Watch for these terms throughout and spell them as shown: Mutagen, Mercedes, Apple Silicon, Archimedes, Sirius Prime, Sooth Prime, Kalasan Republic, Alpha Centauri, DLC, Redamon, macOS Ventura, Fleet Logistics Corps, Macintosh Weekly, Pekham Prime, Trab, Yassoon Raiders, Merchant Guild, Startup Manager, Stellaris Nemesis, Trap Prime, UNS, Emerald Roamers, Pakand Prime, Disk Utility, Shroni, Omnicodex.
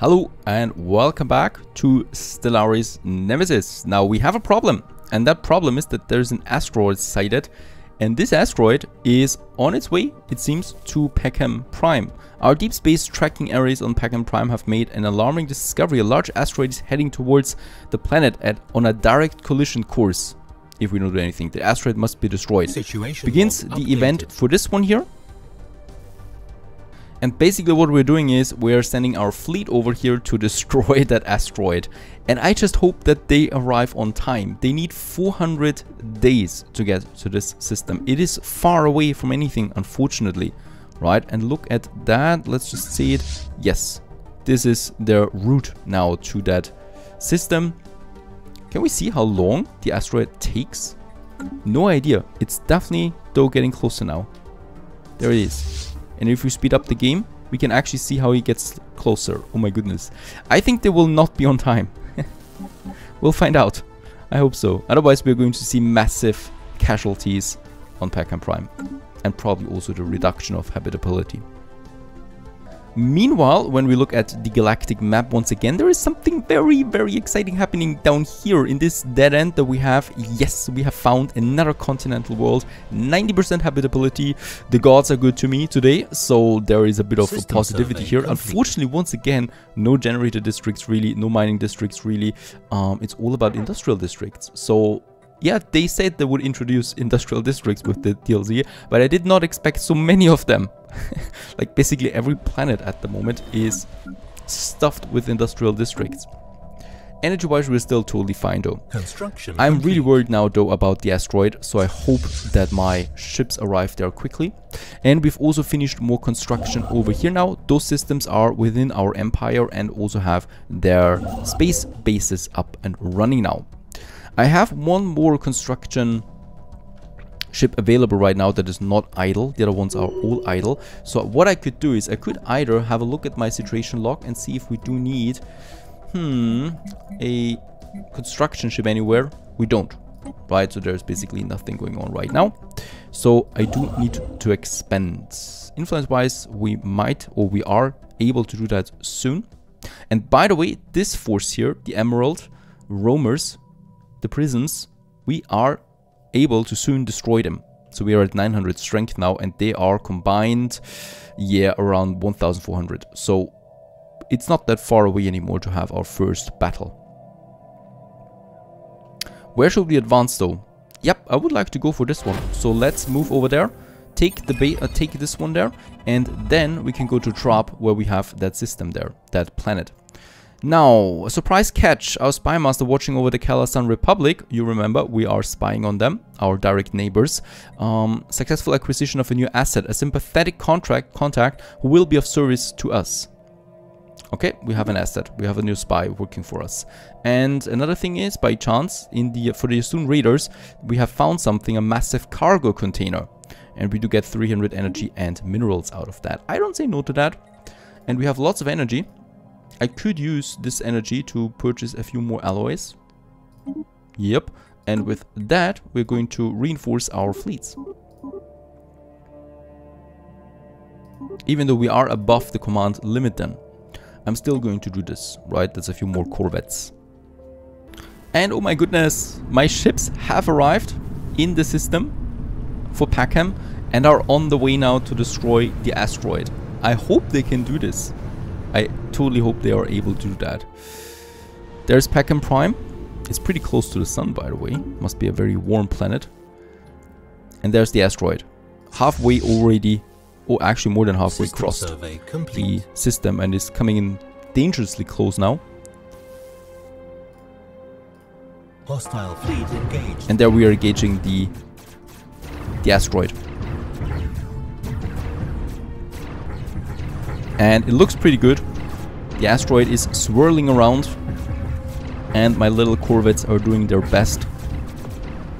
Hello and welcome back to Stellaris Nemesis. Now we have a problem, and that problem is that there's an asteroid sighted, and this asteroid is on its way, it seems, to Pekham Prime. Our deep space tracking arrays on Pekham Prime have made an alarming discovery. A large asteroid is heading towards the planet on a direct collision course. If we don't do anything, the asteroid must be destroyed. Begins the event for this one here. And basically what we're doing is we're sending our fleet over here to destroy that asteroid. And I just hope that they arrive on time. They need 400 days to get to this system. It is far away from anything, unfortunately. Right? And look at that. Let's just see it. Yes. This is their route now to that system. Can we see how long the asteroid takes? No idea. It's definitely, though, getting closer now. There it is. And if we speed up the game, we can actually see how he gets closer. Oh my goodness. I think they will not be on time. We'll find out. I hope so. Otherwise, we're going to see massive casualties on Pakand Prime. And probably also the reduction of habitability. Meanwhile, when we look at the galactic map once again, there is something very, very exciting happening down here in this dead end that we have. Yes, we have found another continental world, 90% habitability. The gods are good to me today, so there is a bit of a positivity here. Unfortunately, once again, no generator districts really, no mining districts really. It's all about industrial districts. So yeah, they said they would introduce industrial districts with the DLC, but I did not expect so many of them. Like basically every planet at the moment is stuffed with industrial districts. Energy wise, we're still totally fine though. I'm really worried now though about the asteroid, so I hope that my ships arrive there quickly. And we've also finished more construction over here now. Those systems are within our empire and also have their space bases up and running now. I have one more construction ship available right now that is not idle. The other ones are all idle. So what I could do is I could either have a look at my situation log and see if we do need a construction ship anywhere. We don't, right? So there's basically nothing going on right now. So I do need to expand. Influence wise, we might, or we are able to do that soon. And by the way, this force here, the Emerald Roamers, the prisons, we are able to soon destroy them. So we are at 900 strength now, and they are combined, yeah, around 1400. So it's not that far away anymore to have our first battle. Where should we advance though? Yep, I would like to go for this one. So let's move over there, take the bay, take this one there, and then we can go to Trap, where we have that system there, that planet. Now, a surprise catch. Our spy master watching over the Kalasan Republic. You remember, we are spying on them, our direct neighbors. Successful acquisition of a new asset, a sympathetic contact who will be of service to us. Okay, we have an asset. We have a new spy working for us. And another thing is, by chance, for the Yassoon Raiders, we have found something, a massive cargo container. And we do get 300 energy and minerals out of that. I don't say no to that. And we have lots of energy. I could use this energy to purchase a few more alloys. Yep. And with that, we're going to reinforce our fleets. Even though we are above the command limit then. I'm still going to do this, right? That's a few more corvettes. And oh my goodness, my ships have arrived in the system for Pekham and are on the way now to destroy the asteroid. I hope they can do this. I totally hope they are able to do that. There's Pakand Prime. It's pretty close to the sun, by the way. Must be a very warm planet. And there's the asteroid. Halfway already, or actually more than halfway, crossed the system and is coming in dangerously close now. Hostile fleet engaged. And there we are engaging the asteroid. And it looks pretty good. The asteroid is swirling around. And my little corvettes are doing their best.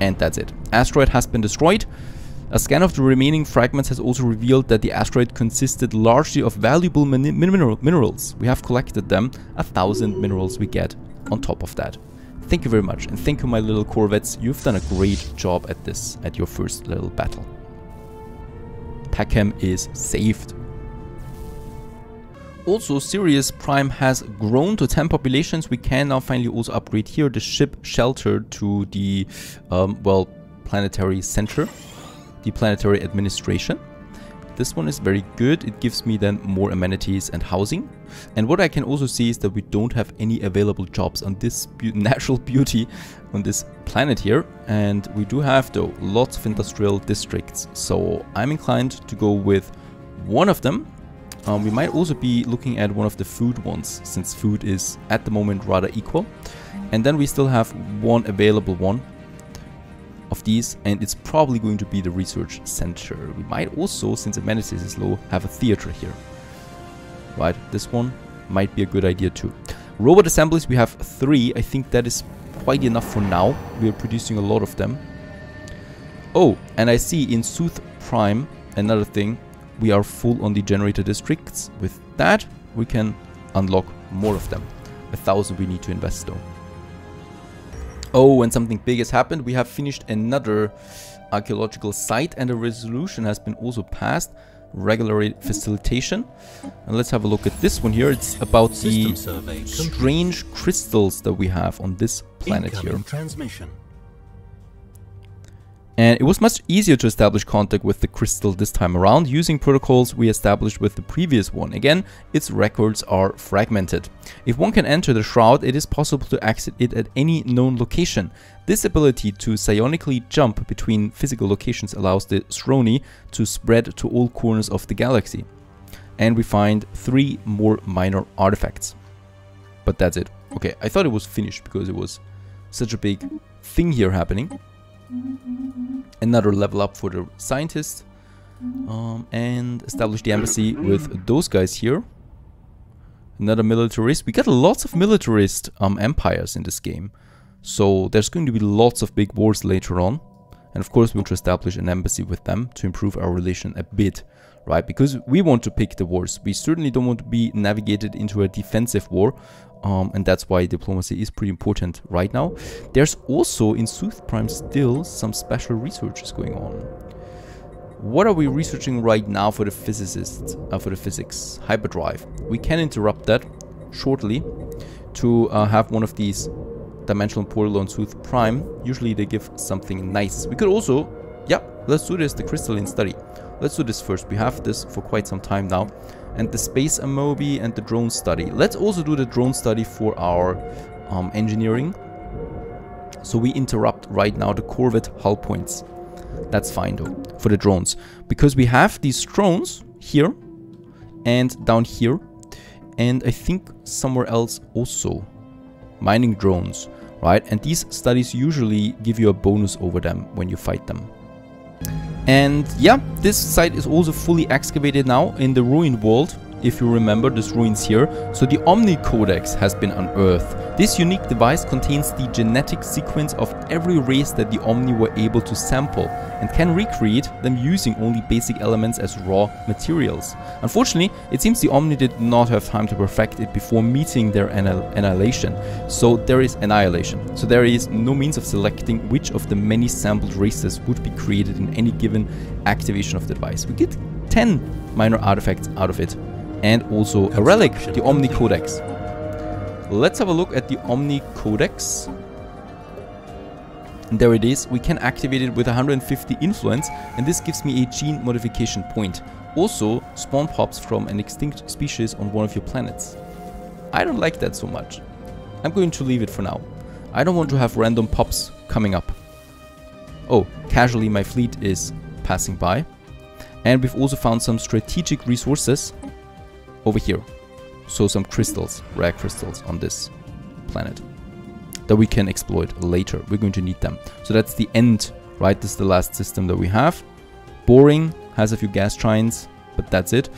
And that's it. Asteroid has been destroyed. A scan of the remaining fragments has also revealed that the asteroid consisted largely of valuable minerals. We have collected them. 1,000 minerals we get on top of that. Thank you very much. And thank you, my little corvettes. You've done a great job at this, at your first little battle. Pekham is saved. Also, Sirius Prime has grown to 10 populations. We can now finally also upgrade here the ship shelter to the, well, planetary center, the planetary administration. This one is very good. It gives me then more amenities and housing. And what I can also see is that we don't have any available jobs on this natural beauty on this planet here. And we do have, though, lots of industrial districts. So I'm inclined to go with one of them. We might also be looking at one of the food ones, since food is at the moment rather equal. And then we still have one available one of these, and it's probably going to be the research center. We might also, since amenities is low, have a theater here. Right, this one might be a good idea too. Robot assemblies, we have 3. I think that is quite enough for now. We are producing a lot of them. Oh, and I see in Sooth Prime, another thing, we are full on the generator districts. With that, we can unlock more of them. 1,000 we need to invest though. Oh, and something big has happened. We have finished another archaeological site and a resolution has been also passed. Regular facilitation. And let's have a look at this one here. It's about the strange crystals that we have on this planet here. And it was much easier to establish contact with the crystal this time around using protocols we established with the previous one. Again, its records are fragmented. If one can enter the shroud, it is possible to exit it at any known location. This ability to psionically jump between physical locations allows the Shroni to spread to all corners of the galaxy. And we find 3 more minor artifacts. But that's it. Okay, I thought it was finished because it was such a big thing here happening. Another level up for the scientists, and establish the embassy with those guys here. Another militarist. We got lots of militarist empires in this game, so there's going to be lots of big wars later on. And of course we want to establish an embassy with them to improve our relation a bit, right? Because we want to pick the wars. We certainly don't want to be navigated into a defensive war. And that's why diplomacy is pretty important right now. There's also in Sooth Prime still some special research is going on. What are we researching right now for the physicists, for the physics? Hyperdrive. We can interrupt that shortly to have one of these dimensional portal on Sooth Prime. Usually they give something nice. We could also, yeah, let's do this, the crystalline study. Let's do this first. We have this for quite some time now. And the space amobi and the drone study. Let's also do the drone study for our engineering. So we interrupt right now the Corvette hull points. That's fine though, for the drones. Because we have these drones here and down here. And I think somewhere else also. Mining drones, right? And these studies usually give you a bonus over them when you fight them. And yeah, this site is also fully excavated now in the ruined world, if you remember these ruins here. So the Omnicodex has been unearthed. This unique device contains the genetic sequence of every race that the Omni were able to sample and can recreate them using only basic elements as raw materials. Unfortunately, it seems the Omni did not have time to perfect it before meeting their annihilation. So there is annihilation. So there is no means of selecting which of the many sampled races would be created in any given activation of the device. We get 10 minor artifacts out of it. And also a relic, the Omnicodex. Let's have a look at the Omnicodex. There it is. We can activate it with 150 influence, and this gives me a gene modification point. Also, spawn pops from an extinct species on one of your planets. I don't like that so much. I'm going to leave it for now. I don't want to have random pops coming up. Oh, casually my fleet is passing by. And we've also found some strategic resources over here. So some crystals, rare crystals on this planet that we can exploit later. We're going to need them. So that's the end, right? This is the last system that we have. Boring, has a few gas giants, but that's it.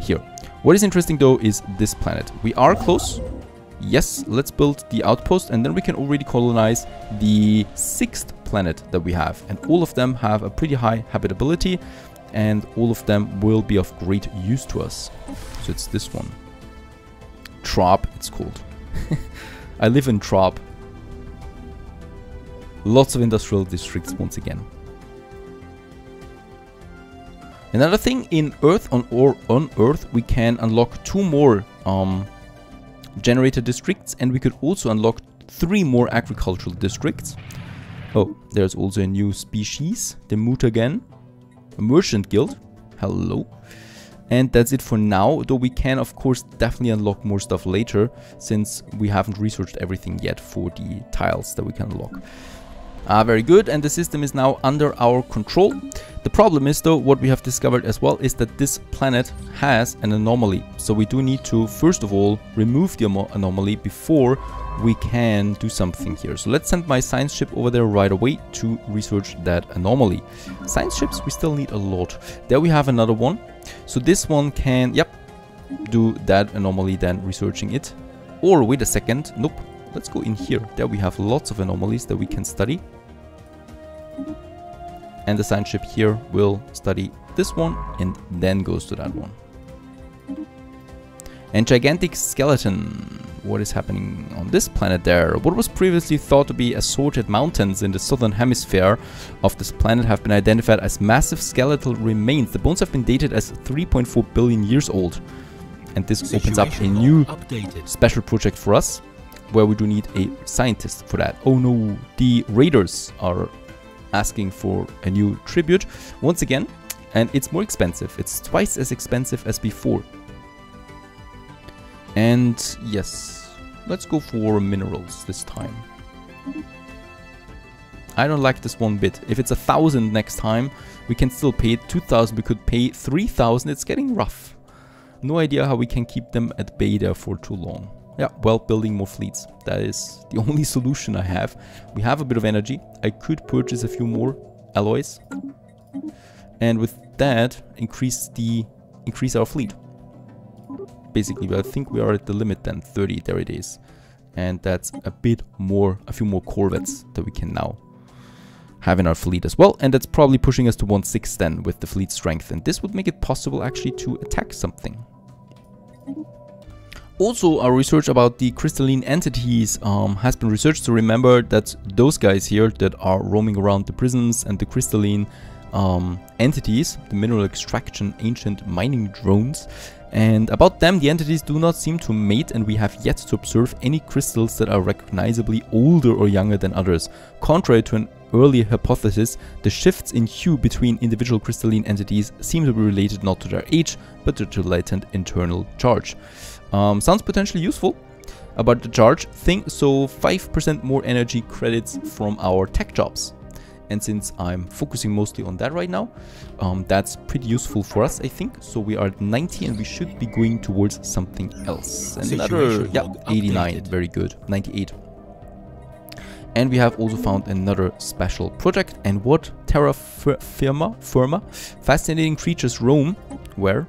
Here. What is interesting though is this planet. We are close. Yes, let's build the outpost and then we can already colonize the 6th planet that we have. And all of them have a pretty high habitability. And all of them will be of great use to us. So it's this one. Trap, it's called. I live in Trab. Lots of industrial districts once again. Another thing, in Earth on Earth, we can unlock 2 more generator districts, and we could also unlock 3 more agricultural districts. Oh, there's also a new species, the Mutagen, a Merchant Guild. Hello. And that's it for now, though we can of course definitely unlock more stuff later, since we haven't researched everything yet for the tiles that we can unlock. Very good, and the system is now under our control. The problem is though, what we have discovered as well, is that this planet has an anomaly. So we do need to, first of all, remove the anomaly before we can do something here. So let's send my science ship over there right away to research that anomaly. Science ships, we still need a lot. There we have another one. So this one can, yep, do that anomaly, then researching it. Or wait a second, nope, let's go in here. There we have lots of anomalies that we can study. And the science ship here will study this one and then goes to that one. And gigantic skeleton. What is happening on this planet there? What was previously thought to be assorted mountains in the southern hemisphere of this planet have been identified as massive skeletal remains. The bones have been dated as 3.4 billion years old. And this opens up a new special project for us, where we do need a scientist for that. Oh no, the raiders are asking for a new tribute once again, and it's more expensive. It's twice as expensive as before. And yes, let's go for minerals this time. I don't like this one bit. If it's 1,000 next time, we can still pay it. 2,000, we could pay 3,000. It's getting rough. No idea how we can keep them at bay there for too long. Yeah, well, building more fleets. That is the only solution I have. We have a bit of energy. I could purchase a few more alloys. And with that, increase our fleet. Basically, but I think we are at the limit then. 30, there it is. And that's a bit more, a few more corvettes that we can now have in our fleet as well. And that's probably pushing us to 1.6 then with the fleet strength. And this would make it possible actually to attack something. Also, our research about the crystalline entities has been researched. So remember that those guys here that are roaming around the prisons and the crystalline entities, the mineral extraction ancient mining drones, and about them, the entities do not seem to mate, and we have yet to observe any crystals that are recognizably older or younger than others. Contrary to an earlier hypothesis, the shifts in hue between individual crystalline entities seem to be related not to their age, but to their latent internal charge. Sounds potentially useful about the charge thing, so 5% more energy credits from our tech jobs. And since I'm focusing mostly on that right now, that's pretty useful for us, I think. So we are at 90 and we should be going towards something else. Another, yeah, 89, very good, 98. And we have also found another special project. And what? Terra Firma? Fascinating creatures roam. Where?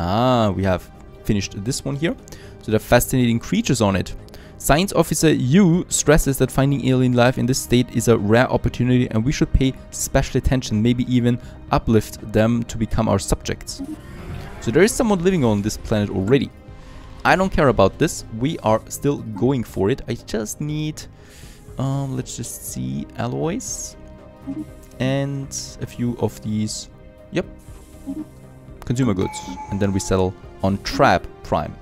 Ah, we have finished this one here. So there are fascinating creatures on it. Science Officer Yu stresses that finding alien life in this state is a rare opportunity and we should pay special attention, maybe even uplift them to become our subjects. So there is someone living on this planet already. I don't care about this. We are still going for it. I just need, let's just see, alloys and a few of these, yep, consumer goods. And then we settle on Trap Prime.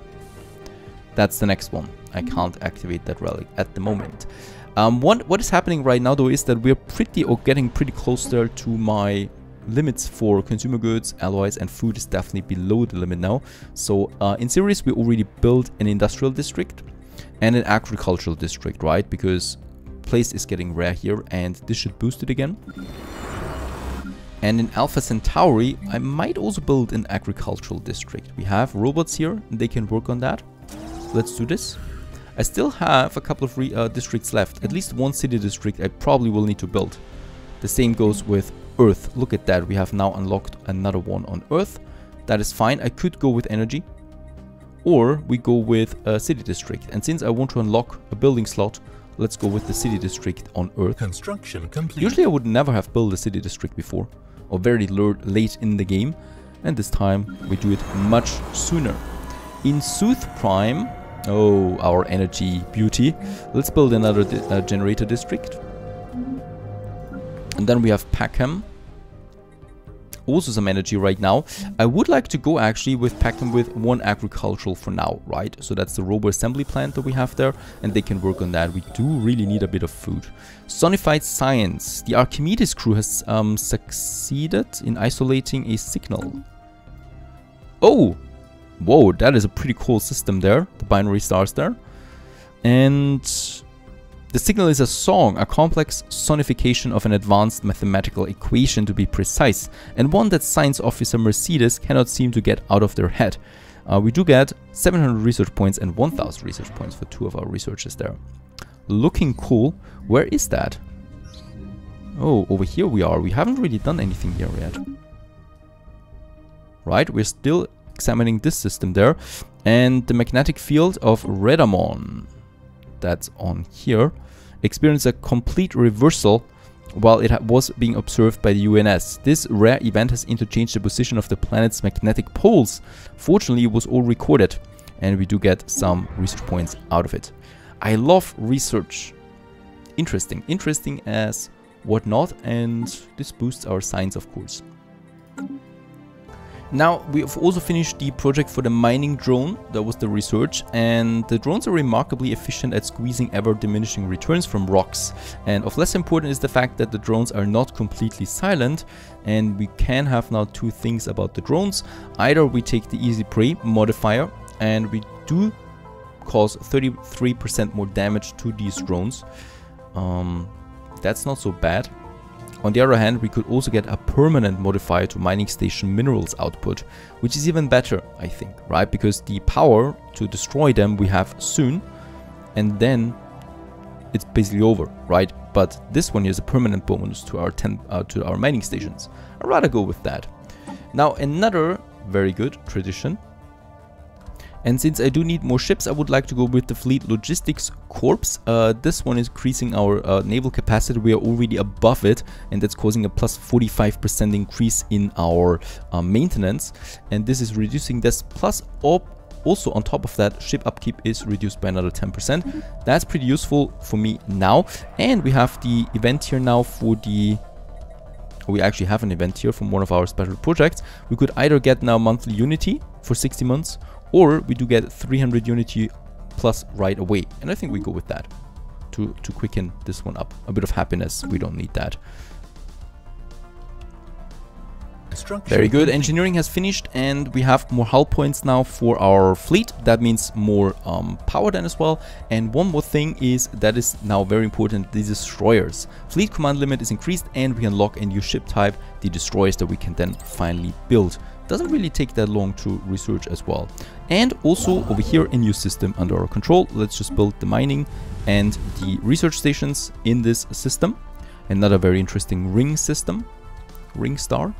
That's the next one. I can't activate that relic at the moment. What is happening right now though is that we're getting pretty close there to my limits for consumer goods, alloys, and food is definitely below the limit now. So in Sirius we already built an industrial district and an agricultural district, right? Because place is getting rare here and this should boost it again. And in Alpha Centauri I might also build an agricultural district. We have robots here and they can work on that. Let's do this. I still have a couple of districts left. At least one city district I probably will need to build. The same goes with Earth. Look at that. We have now unlocked another one on Earth. That is fine. I could go with energy. Or we go with a city district. And since I want to unlock a building slot, let's go with the city district on Earth. Construction complete. Usually I would never have built a city district before. Or very late in the game. And this time we do it much sooner. In Sooth Prime... Oh, our energy beauty. Let's build another generator district. And then we have Pekham. also some energy right now. I would like to go actually with Pekham with one agricultural for now, right? So that's the robo assembly plant that we have there, and they can work on that. We do really need a bit of food. Sonified science. The Archimedes crew has succeeded in isolating a signal. Oh, whoa, that is a pretty cool system there, the binary stars there. And the signal is a song, a complex sonification of an advanced mathematical equation to be precise, and one that science officer Mercedes cannot seem to get out of their head. We do get 700 research points and 1000 research points for two of our researchers there. Looking cool. Where is that? Oh, over here we are. We haven't really done anything here yet. Right, we're still examining this system there. And the magnetic field of Redamon, that's on here, experienced a complete reversal while it was being observed by the UNS. This rare event has interchanged the position of the planet's magnetic poles. Fortunately, it was all recorded, and we do get some research points out of it. I love research. Interesting, interesting as whatnot, and this boosts our science, of course. Now, we have also finished the project for the mining drone. That was the research, and the drones are remarkably efficient at squeezing ever-diminishing returns from rocks. And of less importance is the fact that the drones are not completely silent, and we can have now two things about the drones. Either we take the easy prey modifier, and we do cause 33% more damage to these drones. That's not so bad. On the other hand, we could also get a permanent modifier to mining station minerals output, which is even better, I think, right? Because the power to destroy them we have soon, and then it's basically over, right? But this one is a permanent bonus to our to our mining stations. I'd rather go with that. Now, another very good tradition. And since I do need more ships, I would like to go with the Fleet Logistics Corps. This one is increasing our naval capacity. We are already above it, and that's causing a plus 45% increase in our maintenance. And this is reducing this, plus also on top of that, ship upkeep is reduced by another 10%. That's pretty useful for me now. And we have the event here now for the... We actually have an event here from one of our special projects. We could either get now monthly unity for 60 months, or we do get 300 unity plus right away. And I think we go with that to quicken this one up. A bit of happiness, we don't need that. Very good, engineering has finished, and we have more hull points now for our fleet. That means more power then as well. And one more thing is, that is now very important, the destroyers. Fleet command limit is increased, and we unlock a new ship type, the destroyers, that we can then finally build. Doesn't really take that long to research as well. And also over here, a new system under our control. Let's just build the mining and the research stations in this system. Another very interesting ring system, ring star,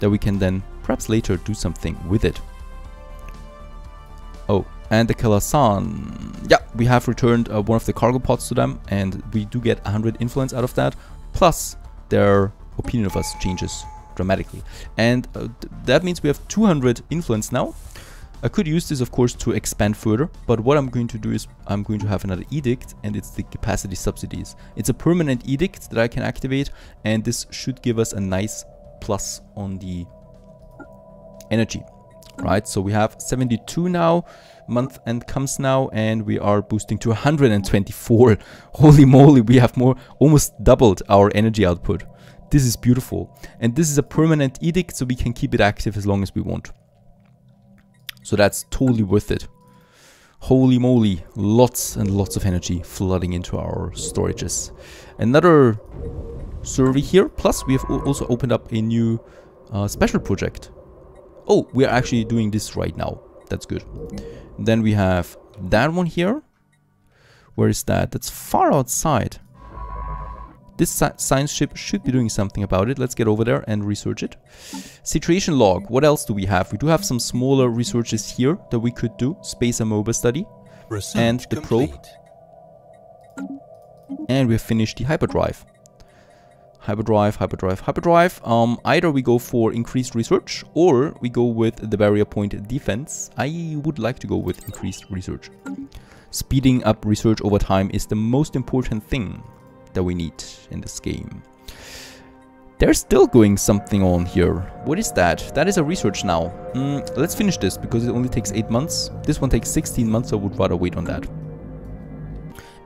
that we can then perhaps later do something with it. Oh, and the Kalasan. Yeah, we have returned one of the cargo pods to them, and we do get 100 influence out of that, plus their opinion of us changes dramatically. And that means we have 200 influence now. I could use this, of course, to expand further, but what I'm going to do is I'm going to have another edict, and it's the capacity subsidies. It's a permanent edict that I can activate, and this should give us a nice plus on the energy, right? So we have 72 now, month end comes now, and we are boosting to 124. Holy moly, we have more, almost doubled our energy output. This is beautiful, and this is a permanent edict, so we can keep it active as long as we want. So that's totally worth it. Holy moly, lots and lots of energy flooding into our storages. Another survey here, plus we have also opened up a new special project. Oh, we are actually doing this right now. That's good. Then we have that one here. Where is that? That's far outside. This science ship should be doing something about it. Let's get over there and research it. Situation log. What else do we have? We do have some smaller researches here that we could do. Space amoeba study. Research and the complete probe. And we have finished the hyperdrive. Hyperdrive. Either we go for increased research, or we go with the barrier point defense. I would like to go with increased research. Speeding up research over time is the most important thing that we need in this game. There's still going something on here. What is that? That is a research now. Let's finish this because it only takes 8 months. This one takes 16 months, so I would rather wait on that.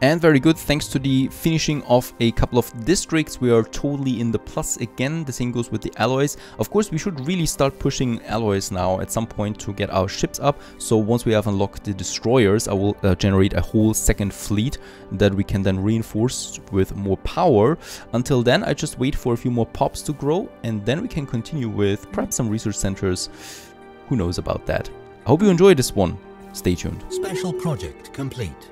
And very good, thanks to the finishing of a couple of districts, we are totally in the plus again. The same goes with the alloys. Of course, we should really start pushing alloys now at some point to get our ships up. So once we have unlocked the destroyers, I will generate a whole second fleet that we can then reinforce with more power. Until then, I just wait for a few more pops to grow, and then we can continue with perhaps some research centers. Who knows about that? I hope you enjoyed this one. Stay tuned. Special project complete.